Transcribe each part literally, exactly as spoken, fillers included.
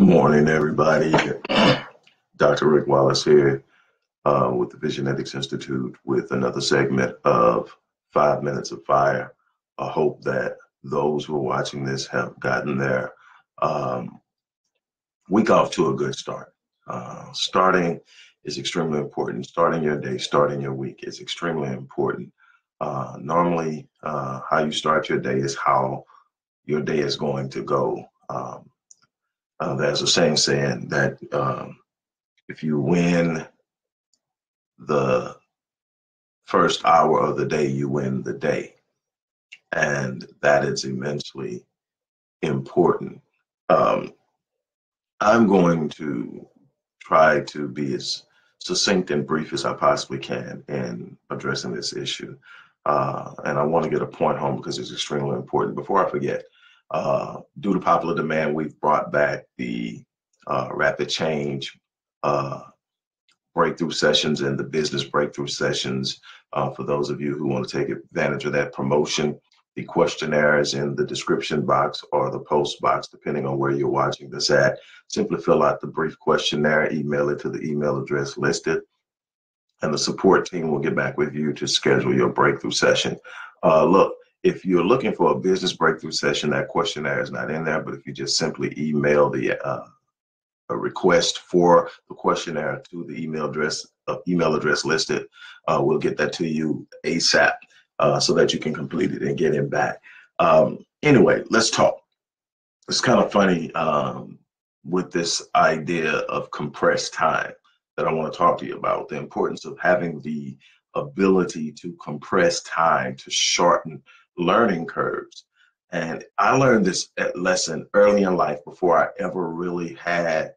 Good morning, everybody. Doctor Rick Wallace here uh, with the Visionetics Institute with another segment of Five Minutes of Fire. I hope that those who are watching this have gotten their um, week off to a good start. Uh, starting is extremely important. Starting your day, starting your week is extremely important. Uh, normally, uh, how you start your day is how your day is going to go. Um, uh, there's a saying saying that um, if you win the first hour of the day, you win the day. And that is immensely important. Um, I'm going to try to be as succinct and brief as I possibly can in addressing this issue. Uh, and I want to get a point home because it's extremely important. Before I forget, uh, due to popular demand, we've brought back the uh, rapid change uh, breakthrough sessions and the business breakthrough sessions. Uh, for those of you who want to take advantage of that promotion, the questionnaire is in the description box or the post box, depending on where you're watching this at. Simply fill out the brief questionnaire, email it to the email address listed, and the support team will get back with you to schedule your breakthrough session. Uh, look, if you're looking for a business breakthrough session, that questionnaire is not in there, but if you just simply email the uh, a request for the questionnaire to the email address, uh, email address listed, uh, we'll get that to you ASAP. Uh, so that you can complete it and get him back. Um, anyway, let's talk. It's kind of funny um, with this idea of compressed time that I want to talk to you about, the importance of having the ability to compress time to shorten learning curves. And I learned this lesson early in life before I ever really had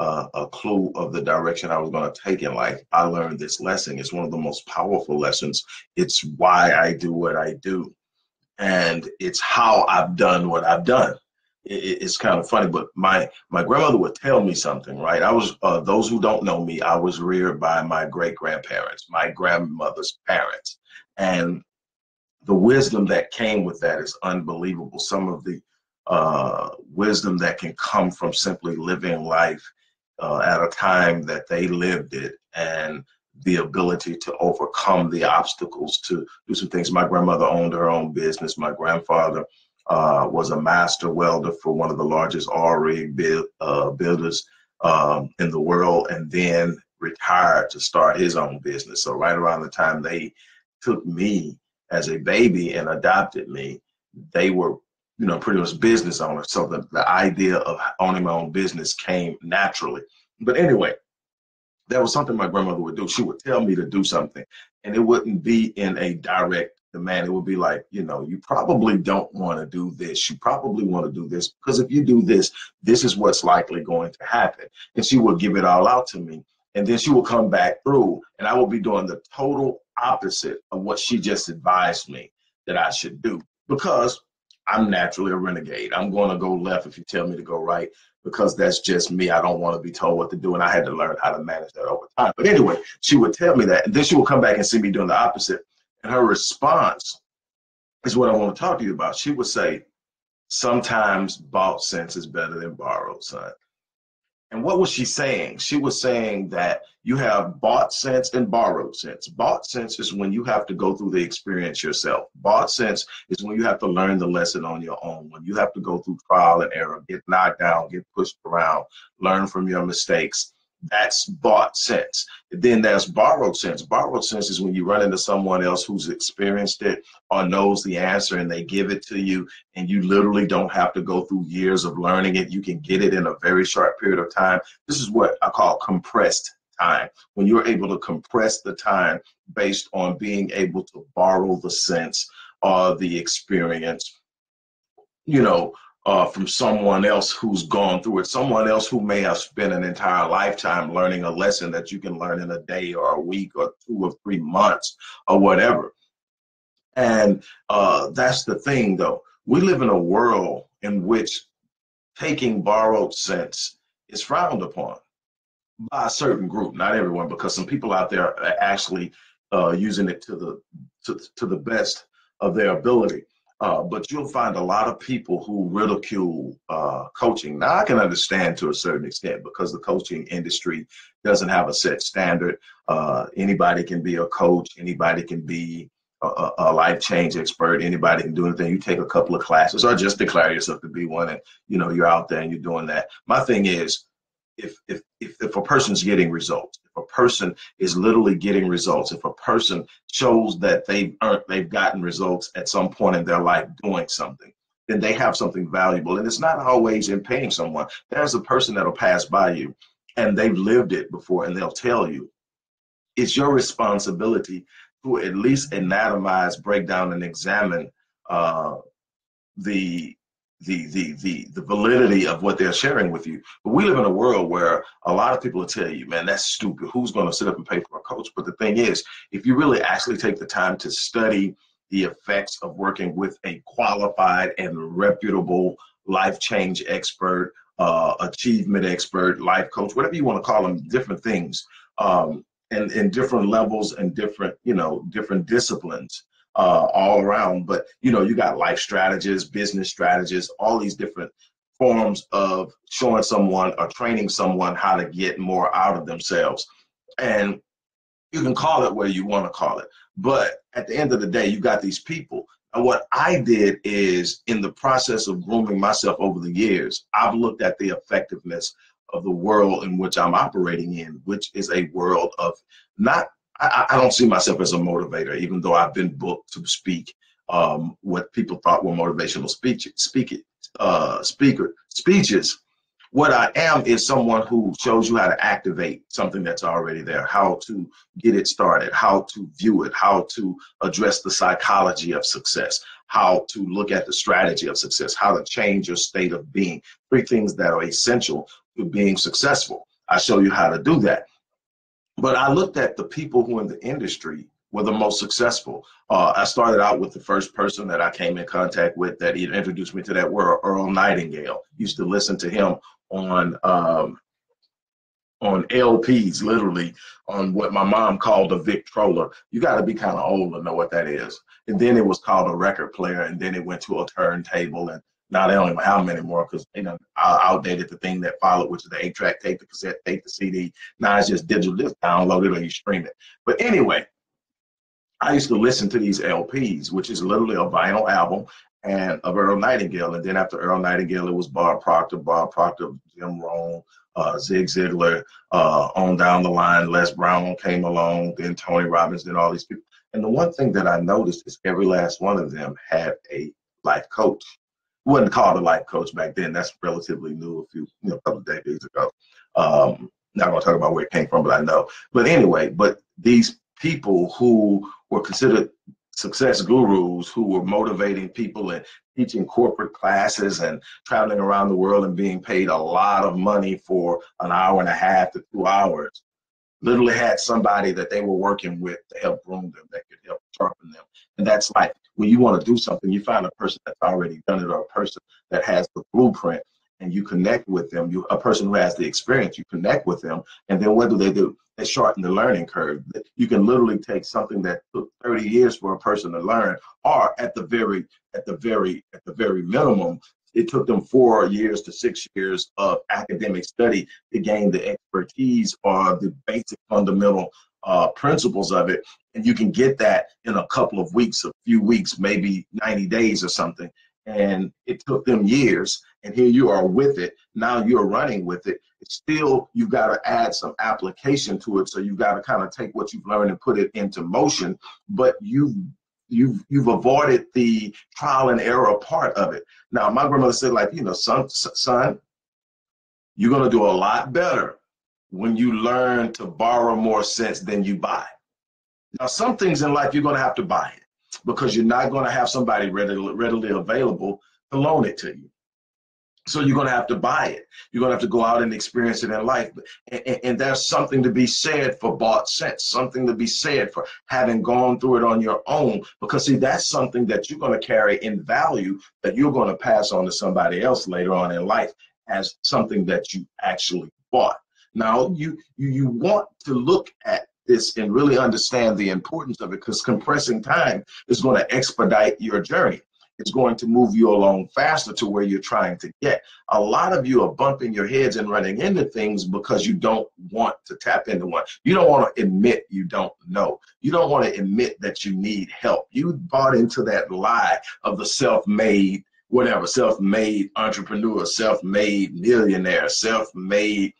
Uh, a clue of the direction I was going to take in life. I learned this lesson. It's one of the most powerful lessons. It's why I do what I do. And it's how I've done what I've done. It, it's kind of funny, but my, my grandmother would tell me something, right? I was, uh, those who don't know me, I was reared by my great-grandparents, my grandmother's parents. And the wisdom that came with that is unbelievable. Some of the uh, wisdom that can come from simply living life Uh, at a time that they lived it, and the ability to overcome the obstacles to do some things. My grandmother owned her own business. My grandfather uh, was a master welder for one of the largest oil rig build, uh, builders um, in the world, and then retired to start his own business. So right around the time they took me as a baby and adopted me, they were you know, pretty much business owner. So the, the idea of owning my own business came naturally. But anyway, that was something my grandmother would do. She would tell me to do something, and it wouldn't be in a direct demand. It would be like, you know, you probably don't want to do this. You probably want to do this because if you do this, this is what's likely going to happen. And she would give it all out to me. And then she will come back through, and I will be doing the total opposite of what she just advised me that I should do, because I'm naturally a renegade. I'm going to go left if you tell me to go right, because that's just me. I don't want to be told what to do, and I had to learn how to manage that over time. But anyway, she would tell me that, and then she would come back and see me doing the opposite. And her response is what I want to talk to you about. She would say, sometimes bought sense is better than borrowed, son. And what was she saying? She was saying that you have bought sense and borrowed sense. Bought sense is when you have to go through the experience yourself. Bought sense is when you have to learn the lesson on your own, when you have to go through trial and error, get knocked down, get pushed around, learn from your mistakes. That's bought sense. Then there's borrowed sense. Borrowed sense is when you run into someone else who's experienced it or knows the answer, and they give it to you, and you literally don't have to go through years of learning it. You can get it in a very short period of time. This is what I call compressed time. When you're able to compress the time based on being able to borrow the sense or the experience, you know, Uh, from someone else who's gone through it, someone else who may have spent an entire lifetime learning a lesson that you can learn in a day or a week or two or three months or whatever. And uh, that's the thing, though. We live in a world in which taking borrowed sense is frowned upon by a certain group, not everyone, because some people out there are actually uh, using it to the, to, to the best of their ability. Uh, but you'll find a lot of people who ridicule uh, coaching. Now, I can understand to a certain extent because the coaching industry doesn't have a set standard. Uh, anybody can be a coach. Anybody can be a, a life change expert. Anybody can do anything. You take a couple of classes or just declare yourself to be one, and you know, you're out there and you're doing that. My thing is, if if if, if a person's getting results, if a person is literally getting results, if a person shows that they've earned, they've gotten results at some point in their life doing something, then they have something valuable. And it's not always in paying someone. There's a person that'll pass by you and they've lived it before and they'll tell you. It's your responsibility to at least anatomize, break down, and examine uh, the The, the the the validity of what they're sharing with you. But we live in a world where a lot of people will tell you, man, that's stupid. Who's going to sit up and pay for a coach? But the thing is, if you really actually take the time to study the effects of working with a qualified and reputable life change expert, uh, achievement expert, life coach, whatever you want to call them, different things, um, and in different levels and different, you know, different disciplines. Uh, all around. But you know, you got life strategists, business strategists, all these different forms of showing someone or training someone how to get more out of themselves. And you can call it where you want to call it, but at the end of the day, you got these people. And what I did is, in the process of grooming myself over the years, I've looked at the effectiveness of the world in which I'm operating in, which is a world of not I, I don't see myself as a motivator, even though I've been booked to speak um, what people thought were motivational speech, speak, uh, speaker speeches. What I am is someone who shows you how to activate something that's already there, how to get it started, how to view it, how to address the psychology of success, how to look at the strategy of success, how to change your state of being. Three things that are essential to being successful. I show you how to do that. But I looked at the people who in the industry were the most successful. Uh, I started out with the first person that I came in contact with that introduced me to that world, Earl Nightingale. Used to listen to him on um, on L Ps, literally, on what my mom called a Victrola. You got to be kind of old to know what that is. And then it was called a record player, and then it went to a turntable, and now they don't know how many more, because you know, I outdated the thing that followed, which is the eight track tape, the cassette tape, the C D. Now it's just digital, just download it or you stream it. But anyway, I used to listen to these L Ps, which is literally a vinyl album and of Earl Nightingale. And then after Earl Nightingale, it was Bob Proctor, Bob Proctor, Jim Rohn, uh, Zig Ziglar, uh, on down the line. Les Brown came along, then Tony Robbins, then all these people. And the one thing that I noticed is every last one of them had a life coach. Wasn't called a life coach back then. That's relatively new, a few, you know, a couple of decades ago. Um, not gonna talk about where it came from, but I know. But anyway, but these people who were considered success gurus, who were motivating people and teaching corporate classes and traveling around the world and being paid a lot of money for an hour and a half to two hours, literally had somebody that they were working with to help groom them, that could help sharpen them. And that's life. When you want to do something, you find a person that's already done it, or a person that has the blueprint, and you connect with them. You, a person who has the experience, you connect with them, and then what do they do? They shorten the learning curve. You can literally take something that took thirty years for a person to learn, or at the very, at the very, at the very minimum, it took them four years to six years of academic study to gain the expertise or the basic fundamental uh, principles of it. And you can get that in a couple of weeks, a few weeks, maybe ninety days or something. And it took them years. And here you are with it. Now you're running with it. It's still, you've got to add some application to it. So you've got to kind of take what you've learned and put it into motion. But you've You've, you've avoided the trial and error part of it. Now, my grandmother said, like, you know, son, son, you're going to do a lot better when you learn to borrow more sense than you buy. Now, some things in life, you're going to have to buy it because you're not going to have somebody readily, readily available to loan it to you. So you're going to have to buy it. You're going to have to go out and experience it in life. And, and, and there's something to be said for bought sense, something to be said for having gone through it on your own. Because, see, that's something that you're going to carry in value that you're going to pass on to somebody else later on in life as something that you actually bought. Now, you, you, you want to look at this and really understand the importance of it, because compressing time is going to expedite your journey. is going to move you along faster to where you're trying to get. A lot of you are bumping your heads and running into things because you don't want to tap into one. You don't want to admit you don't know. You don't want to admit that you need help. You bought into that lie of the self-made, whatever, self-made entrepreneur, self-made millionaire, self-made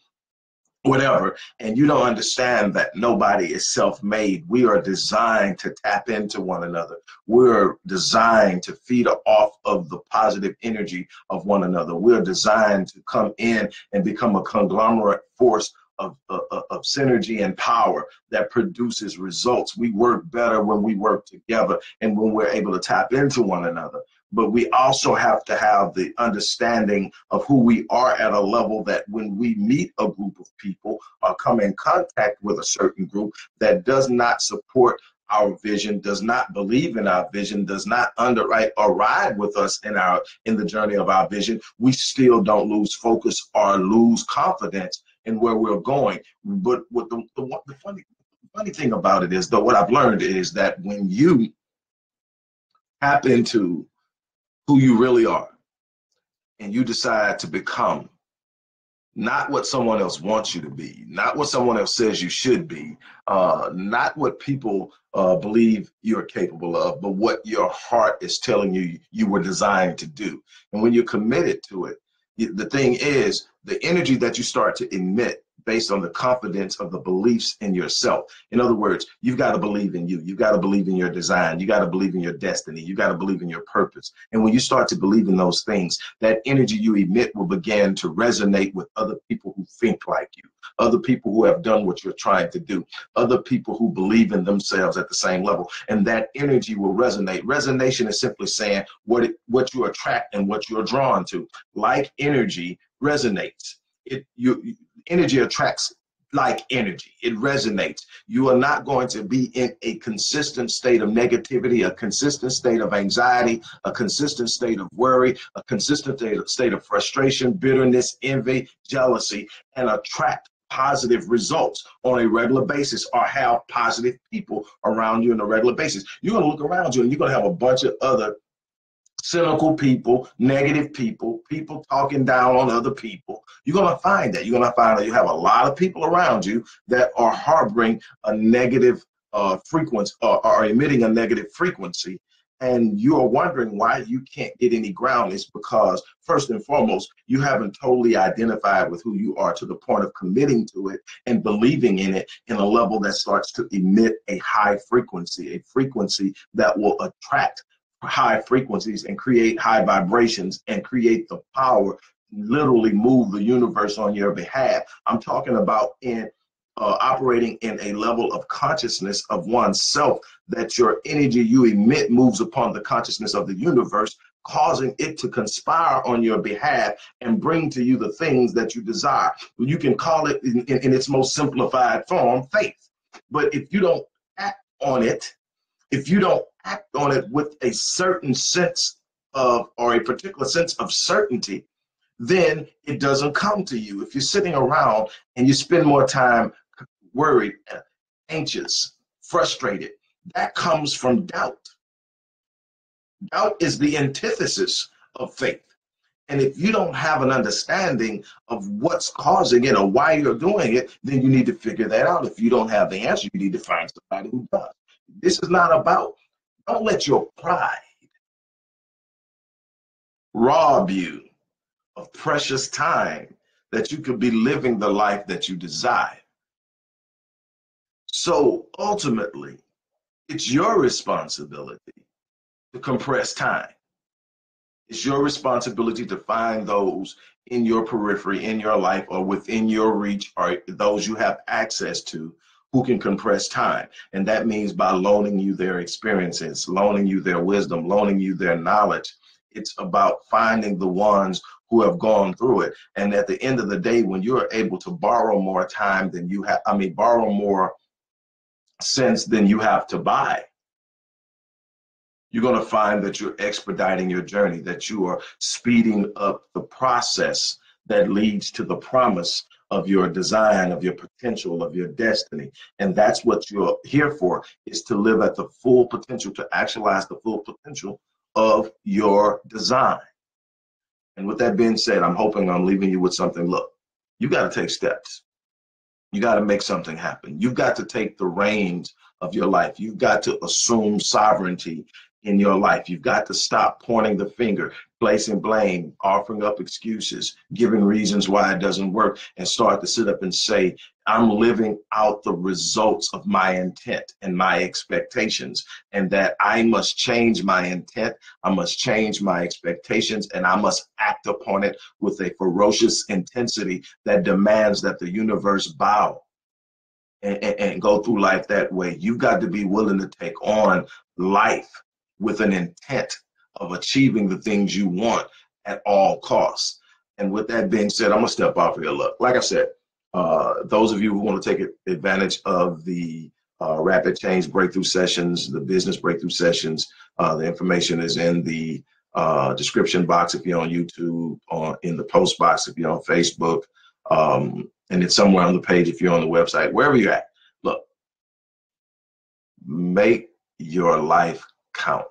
whatever, and you don't understand that nobody is self-made. We are designed to tap into one another. We're designed to feed off of the positive energy of one another. We're designed to come in and become a conglomerate force of, of, of synergy and power that produces results. We work better when we work together and when we're able to tap into one another. But we also have to have the understanding of who we are at a level that when we meet a group of people or come in contact with a certain group that does not support our vision, does not believe in our vision, does not underwrite or ride with us in our in the journey of our vision, we still don't lose focus or lose confidence in where we're going. But what the, the, the funny, funny thing about it is, though, what I've learned is that when you tap into who you really are, and you decide to become not what someone else wants you to be, not what someone else says you should be, uh, not what people uh, believe you're capable of, but what your heart is telling you you were designed to do. And when you're committed to it, the thing is, the energy that you start to emit based on the confidence of the beliefs in yourself. In other words, you've got to believe in you. You've got to believe in your design. You got to believe in your destiny. You got to believe in your purpose. And when you start to believe in those things, that energy you emit will begin to resonate with other people who think like you, other people who have done what you're trying to do, other people who believe in themselves at the same level. And that energy will resonate. Resonation is simply saying what it, what you attract and what you're drawn to. Like energy resonates. It, you, energy attracts like energy. It resonates. You are not going to be in a consistent state of negativity, a consistent state of anxiety, a consistent state of worry, a consistent state of, state of frustration, bitterness, envy, jealousy, and attract positive results on a regular basis or have positive people around you on a regular basis. You're going to look around you and you're going to have a bunch of other cynical people, negative people, people talking down on other people. You're going to find that. You're going to find that you have a lot of people around you that are harboring a negative uh, frequency or are emitting a negative frequency. And you are wondering why you can't get any ground. It's because, first and foremost, you haven't totally identified with who you are to the point of committing to it and believing in it in a level that starts to emit a high frequency, a frequency that will attract high frequencies and create high vibrations and create the power, literally move the universe on your behalf. I'm talking about in uh, operating in a level of consciousness of oneself that your energy you emit moves upon the consciousness of the universe, causing it to conspire on your behalf and bring to you the things that you desire. You can call it in, in, in its most simplified form, faith. But if you don't act on it, if you don't act on it with a certain sense of, or a particular sense of certainty, then it doesn't come to you. If you're sitting around and you spend more time worried, anxious, frustrated, that comes from doubt. Doubt is the antithesis of faith. And if you don't have an understanding of what's causing it or why you're doing it, then you need to figure that out. If you don't have the answer, you need to find somebody who does. This is not about, don't let your pride rob you of precious time that you could be living the life that you desire. So ultimately, it's your responsibility to compress time. It's your responsibility to find those in your periphery, in your life, or within your reach, or those you have access to, who can compress time. And that means by loaning you their experiences, loaning you their wisdom, loaning you their knowledge. It's about finding the ones who have gone through it. And at the end of the day, when you're able to borrow more time than you have, I mean, borrow more sense than you have to buy, you're gonna find that you're expediting your journey, that you are speeding up the process that leads to the promise of your design, of your potential, of your destiny. And that's what you're here for, is to live at the full potential, to actualize the full potential of your design. And with that being said, I'm hoping I'm leaving you with something. Look, you got to take steps. You got to make something happen. You've got to take the reins of your life. You've got to assume sovereignty in your life. You've got to stop pointing the finger, placing blame, offering up excuses, giving reasons why it doesn't work, and start to sit up and say, I'm living out the results of my intent and my expectations, and that I must change my intent, I must change my expectations, and I must act upon it with a ferocious intensity that demands that the universe bow. And, and, and go through life that way. You've got to be willing to take on life with an intent of achieving the things you want at all costs. And with that being said, I'm gonna step off of your luck. Like I said, uh, those of you who want to take advantage of the uh, rapid change breakthrough sessions, the business breakthrough sessions, uh, the information is in the uh, description box if you're on YouTube, or in the post box if you're on Facebook. Um, and it's somewhere on the page if you're on the website, wherever you're at. Look, make your life count.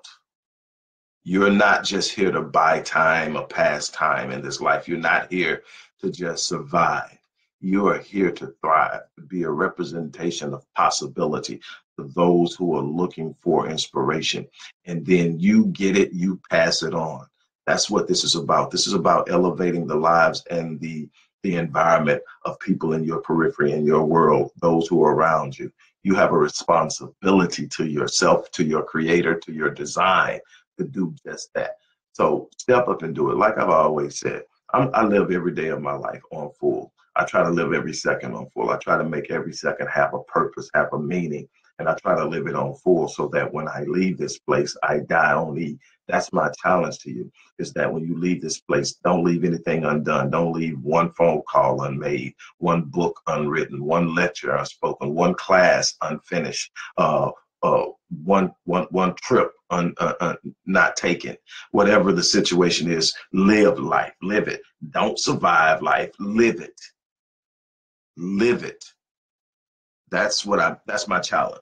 You're not just here to buy time or pass time in this life. You're not here to just survive. You are here to thrive, to be a representation of possibility for those who are looking for inspiration. And then you get it, you pass it on. That's what this is about. This is about elevating the lives and the the environment of people in your periphery, in your world, those who are around you. You have a responsibility to yourself, to your creator, to your design to do just that. So step up and do it. Like I've always said, I'm, I live every day of my life on full. I try to live every second on full. I try to make every second have a purpose, have a meaning, and I try to live it on full so that when I leave this place, I die on E. That's my challenge to you, is that when you leave this place, don't leave anything undone. Don't leave one phone call unmade, one book unwritten, one lecture unspoken, one class unfinished, uh, uh, one, one, one trip un, uh, uh, not taken. Whatever the situation is, live life, live it. Don't survive life, live it. Live it. That's what I, that's my challenge.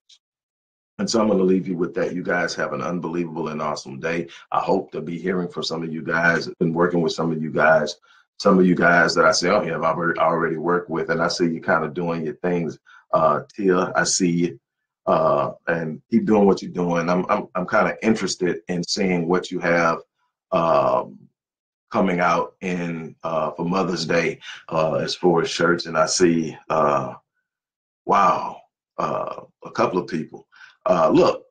And so I'm going to leave you with that. You guys have an unbelievable and awesome day. I hope to be hearing from some of you guys and working with some of you guys. Some of you guys that I say, oh, yeah, I've already, already worked with. And I see you kind of doing your things. Uh, Tia, I see you. Uh, and keep doing what you're doing. I'm, I'm, I'm kind of interested in seeing what you have um, coming out in uh, for Mother's Day uh, as far as shirts. And I see, uh, wow, uh, a couple of people. Uh, look,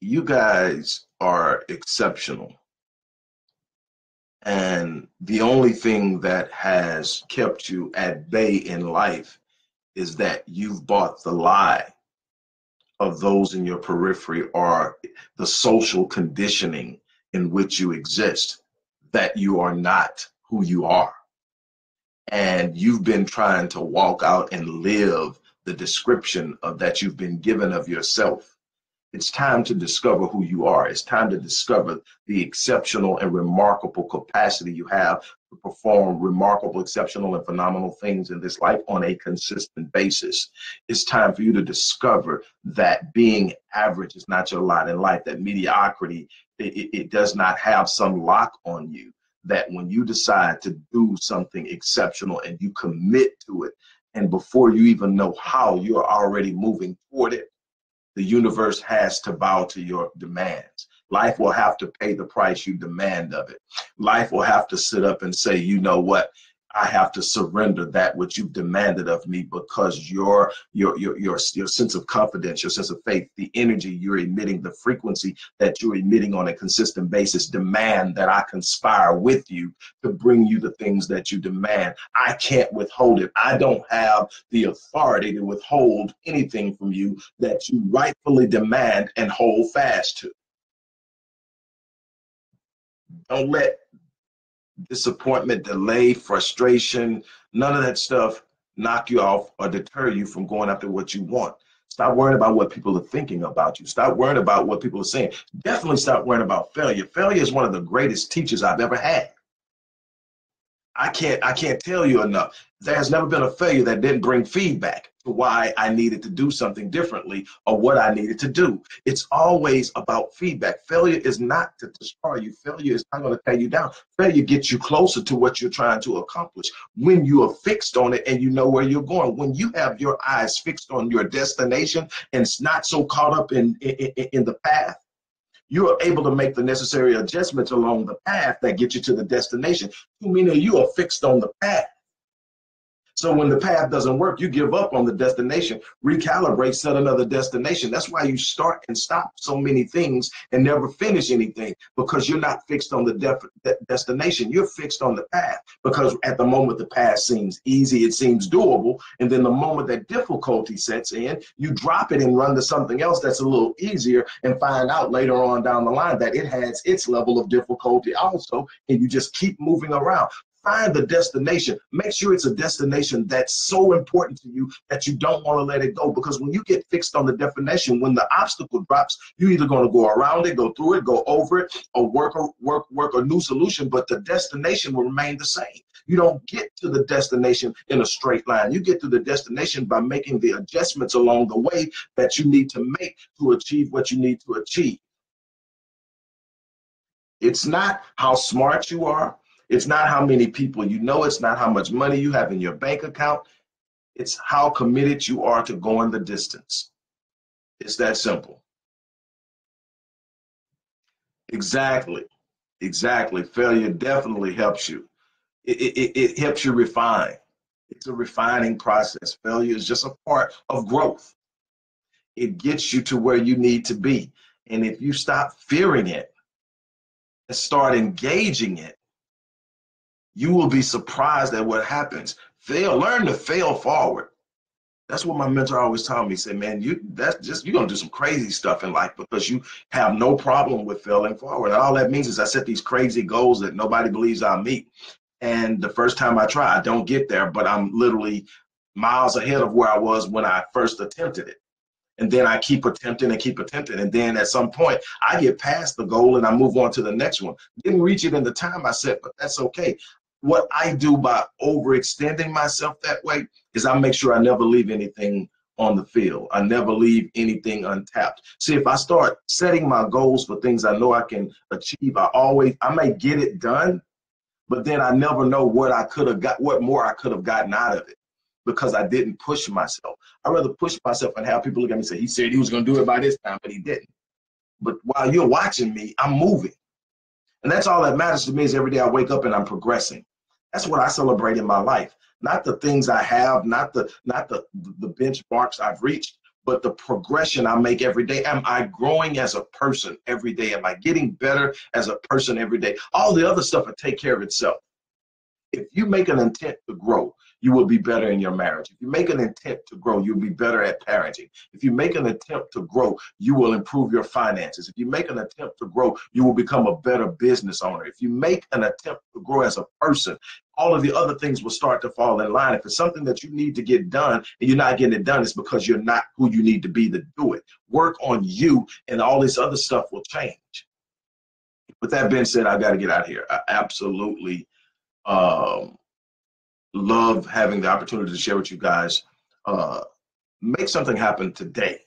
you guys are exceptional. And the only thing that has kept you at bay in life is that you've bought the lie of those in your periphery or the social conditioning in which you exist, that you are not who you are. And you've been trying to walk out and live the description of that you've been given of yourself. It's time to discover who you are. It's time to discover the exceptional and remarkable capacity you have to perform remarkable, exceptional, and phenomenal things in this life on a consistent basis. It's time for you to discover that being average is not your lot in life, that mediocrity, it, it, it does not have some lock on you, that when you decide to do something exceptional and you commit to it, and before you even know how, you're already moving toward it. The universe has to bow to your demands. Life will have to pay the price you demand of it. Life will have to sit up and say, you know what? I have to surrender that which you've demanded of me, because your, your, your, your, your sense of confidence, your sense of faith, the energy you're emitting, the frequency that you're emitting on a consistent basis demand that I conspire with you to bring you the things that you demand. I can't withhold it. I don't have the authority to withhold anything from you that you rightfully demand and hold fast to. Don't let disappointment, delay, frustration, none of that stuff knock you off or deter you from going after what you want. Stop worrying about what people are thinking about you. Stop worrying about what people are saying. Definitely stop worrying about failure. Failure is one of the greatest teachers I've ever had. I can't, I can't tell you enough. There has never been a failure that didn't bring feedback to why I needed to do something differently or what I needed to do. It's always about feedback. Failure is not to destroy you. Failure is not going to tear you down. Failure gets you closer to what you're trying to accomplish when you are fixed on it and you know where you're going. When you have your eyes fixed on your destination and it's not so caught up in, in, in the path, you are able to make the necessary adjustments along the path that get you to the destination. Too many of you are fixed on the path. So when the path doesn't work, you give up on the destination, recalibrate, set another destination. That's why you start and stop so many things and never finish anything, because you're not fixed on the def de destination. You're fixed on the path, because at the moment the path seems easy, it seems doable. And then the moment that difficulty sets in, you drop it and run to something else that's a little easier and find out later on down the line that it has its level of difficulty also, and you just keep moving around. Find the destination. Make sure it's a destination that's so important to you that you don't want to let it go. Because when you get fixed on the definition, when the obstacle drops, you're either going to go around it, go through it, go over it, or work, or work, work a new solution. But the destination will remain the same. You don't get to the destination in a straight line. You get to the destination by making the adjustments along the way that you need to make to achieve what you need to achieve. It's not how smart you are. It's not how many people you know. It's not how much money you have in your bank account. It's how committed you are to going the distance. It's that simple. Exactly. Exactly. Failure definitely helps you. It, it, it helps you refine. It's a refining process. Failure is just a part of growth. It gets you to where you need to be. And if you stop fearing it and start engaging it, you will be surprised at what happens. Fail, learn to fail forward. That's what my mentor always told me. He said, man, you, that's just, you're gonna do some crazy stuff in life because you have no problem with failing forward. And all that means is I set these crazy goals that nobody believes I'll meet. And the first time I try, I don't get there, but I'm literally miles ahead of where I was when I first attempted it. And then I keep attempting and keep attempting. And then at some point, I get past the goal and I move on to the next one. Didn't reach it in the time I set, but that's okay. What I do by overextending myself that way is I make sure I never leave anything on the field. I never leave anything untapped. See, if I start setting my goals for things I know I can achieve, I always, I may get it done, but then I never know what I could have got, what more I could have gotten out of it, because I didn't push myself. I'd rather push myself and have people look at me and say, he said he was gonna do it by this time, but he didn't. But while you're watching me, I'm moving. And that's all that matters to me, is every day I wake up and I'm progressing. That's what I celebrate in my life. Not the things I have, not the not the, the benchmarks I've reached, but the progression I make every day. Am I growing as a person every day? Am I getting better as a person every day? All the other stuff will take care of itself. If you make an intent to grow, you will be better in your marriage. If you make an intent to grow, you'll be better at parenting. If you make an attempt to grow, you will improve your finances. If you make an attempt to grow, you will become a better business owner. If you make an attempt to grow as a person, all of the other things will start to fall in line. If it's something that you need to get done and you're not getting it done, it's because you're not who you need to be to do it. Work on you and all this other stuff will change. With that being said, I've got to get out of here. I absolutely Um, love having the opportunity to share with you guys. Uh, make something happen today.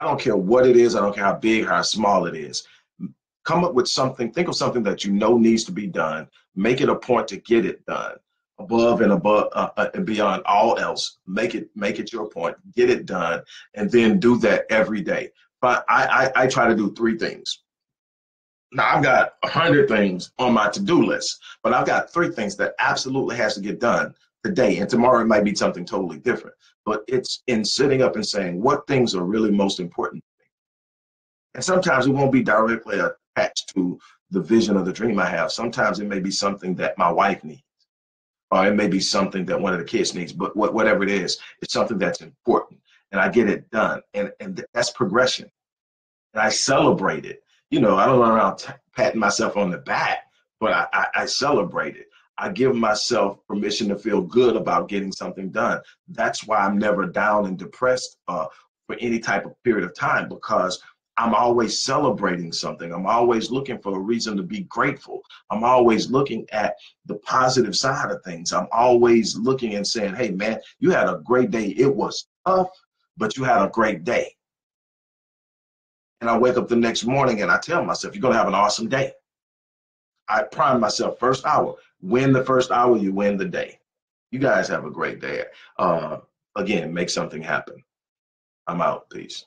I don't care what it is. I don't care how big, how small it is. Come up with something. Think of something that you know needs to be done. Make it a point to get it done. Above and above uh, and beyond all else, make it make it your point. Get it done, and then do that every day. But I I, I try to do three things. Now, I've got a hundred things on my to-do list, but I've got three things that absolutely has to get done today, and tomorrow it might be something totally different. But it's in sitting up and saying what things are really most important to me. And sometimes it won't be directly attached to the vision or the dream I have. Sometimes it may be something that my wife needs, or it may be something that one of the kids needs, but what, whatever it is, it's something that's important, and I get it done, and, and that's progression, and I celebrate it. You know, I don't run around patting myself on the back, but I, I, I celebrate it. I give myself permission to feel good about getting something done. That's why I'm never down and depressed uh, for any type of period of time, because I'm always celebrating something. I'm always looking for a reason to be grateful. I'm always looking at the positive side of things. I'm always looking and saying, hey, man, you had a great day. It was tough, but you had a great day. And I wake up the next morning and I tell myself, you're going to have an awesome day. I prime myself first hour. Win the first hour, you win the day. You guys have a great day. Uh, again, make something happen. I'm out. Peace.